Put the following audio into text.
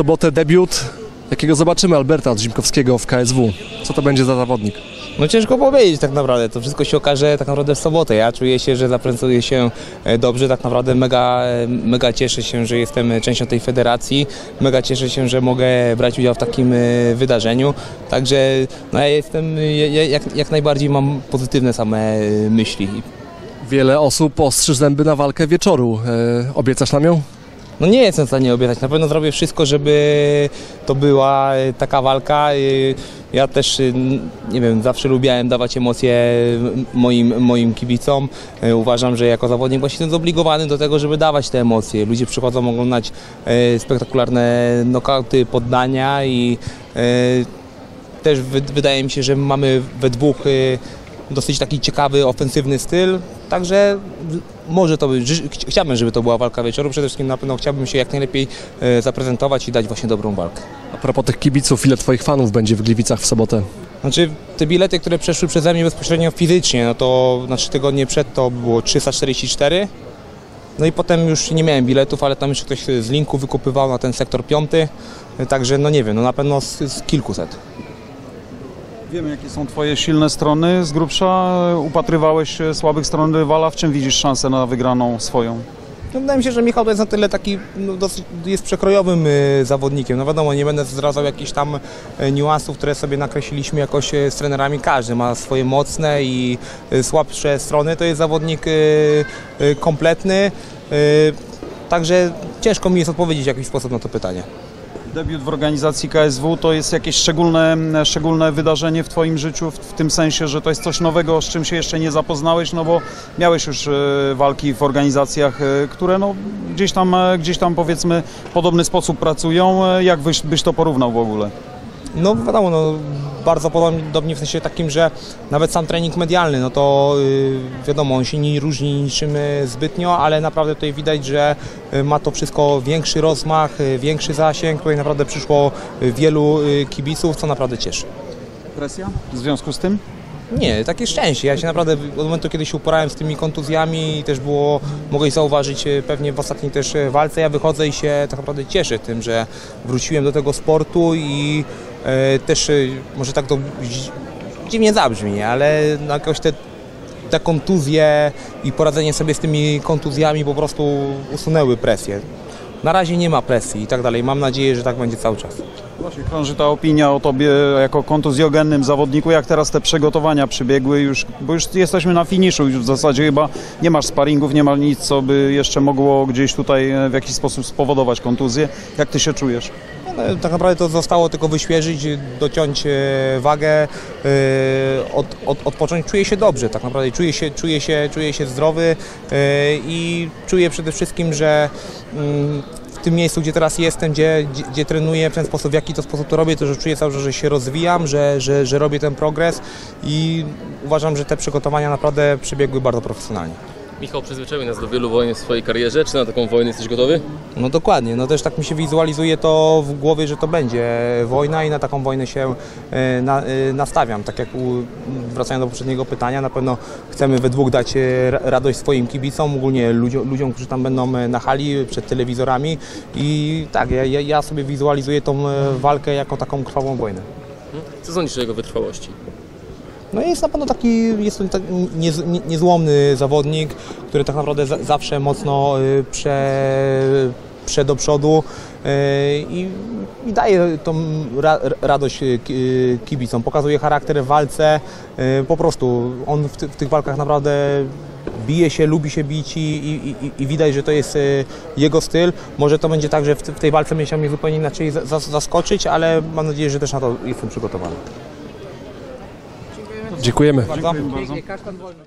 sobotę debiut, jakiego zobaczymy Alberta Odzimkowskiego w KSW. Co to będzie za zawodnik? No ciężko powiedzieć tak naprawdę, to wszystko się okaże tak naprawdę w sobotę. Ja czuję się, że zaprezentuję się dobrze, tak naprawdę mega cieszę się, że jestem częścią tej federacji, mega cieszę się, że mogę brać udział w takim wydarzeniu. Także no, ja jestem, jak najbardziej mam pozytywne same myśli. Wiele osób ostrzy zęby na walkę wieczoru. Obiecasz nam ją? No nie jestem w stanie obiecać, na pewno zrobię wszystko, żeby to była taka walka. Ja też, nie wiem, zawsze lubiałem dawać emocje moim kibicom. Uważam, że jako zawodnik właśnie jestem zobligowany do tego, żeby dawać te emocje. Ludzie przychodzą oglądać spektakularne nokauty, poddania i też wydaje mi się, że mamy we dwóch dosyć taki ciekawy, ofensywny styl, także może to być, chciałbym, żeby to była walka wieczoru, przede wszystkim na pewno chciałbym się jak najlepiej zaprezentować i dać właśnie dobrą walkę. A propos tych kibiców, ile Twoich fanów będzie w Gliwicach w sobotę? Znaczy, te bilety, które przeszły przeze mnie bezpośrednio fizycznie, no to na 3 tygodnie przed to było 344, no i potem już nie miałem biletów, ale tam jeszcze ktoś z linku wykupywał na ten sektor 5, także no nie wiem, no na pewno z kilkuset. Wiemy, jakie są Twoje silne strony. Z grubsza upatrywałeś słabych stron rywala. W czym widzisz szansę na wygraną swoją? No, wydaje mi się, że Michał to jest na tyle taki, no, dosyć jest przekrojowym zawodnikiem. No wiadomo, nie będę zdradzał jakichś tam niuansów, które sobie nakreśliliśmy jakoś z trenerami. Każdy ma swoje mocne i słabsze strony. To jest zawodnik kompletny. Także ciężko mi jest odpowiedzieć w jakiś sposób na to pytanie. Debiut w organizacji KSW to jest jakieś szczególne wydarzenie w Twoim życiu, w tym sensie, że to jest coś nowego, z czym się jeszcze nie zapoznałeś, no bo miałeś już walki w organizacjach, które no, gdzieś tam powiedzmy w podobny sposób pracują. Jak byś to porównał w ogóle? No wiadomo, no, bardzo podobnie w sensie takim, że nawet sam trening medialny, no to wiadomo, on się nie różni niczym zbytnio, ale naprawdę tutaj widać, że ma to wszystko większy rozmach, większy zasięg. Tutaj naprawdę przyszło wielu kibiców, co naprawdę cieszy. Presja w związku z tym? Nie, takie szczęście. Ja się naprawdę od momentu, kiedy się uporałem z tymi kontuzjami i też było, mogę zauważyć pewnie w ostatniej też walce, ja wychodzę i się tak naprawdę cieszę tym, że wróciłem do tego sportu i też może tak to dziwnie zabrzmi, ale jakoś te kontuzje i poradzenie sobie z tymi kontuzjami po prostu usunęły presję. Na razie nie ma presji i tak dalej. Mam nadzieję, że tak będzie cały czas. Właśnie krąży ta opinia o Tobie jako kontuzjogennym zawodniku. Jak teraz te przygotowania przybiegły już, bo już jesteśmy na finiszu, już w zasadzie chyba nie masz sparingów, nie ma nic, co by jeszcze mogło gdzieś tutaj w jakiś sposób spowodować kontuzję. Jak Ty się czujesz? No, tak naprawdę to zostało tylko wyświeżyć, dociąć wagę, odpocząć. Czuję się dobrze, tak naprawdę czuję się zdrowy i czuję przede wszystkim, że w tym miejscu, gdzie teraz jestem, gdzie trenuję, w ten sposób, w jaki to sposób to robię, to że czuję cały czas, że się rozwijam, że robię ten progres i uważam, że te przygotowania naprawdę przebiegły bardzo profesjonalnie. Michał przyzwyczaił nas do wielu wojen w swojej karierze. Czy na taką wojnę jesteś gotowy? No dokładnie. No też tak mi się wizualizuje to w głowie, że to będzie wojna i na taką wojnę się nastawiam. Tak jak wracając do poprzedniego pytania, na pewno chcemy we dwóch dać radość swoim kibicom, ogólnie ludziom, którzy tam będą na hali, przed telewizorami. I tak, ja sobie wizualizuję tą walkę jako taką krwawą wojnę. Co sądzisz o jego wytrwałości? No jest na pewno taki niezłomny zawodnik, który tak naprawdę zawsze mocno do przodu i daje tą radość kibicom. Pokazuje charakter w walce. Po prostu on w tych walkach naprawdę bije się, lubi się bić i widać, że to jest jego styl. Może to będzie tak, że w tej walce będzie mnie zupełnie inaczej zaskoczyć, ale mam nadzieję, że też na to jestem przygotowany. Dziękujemy. Dziękujemy bardzo.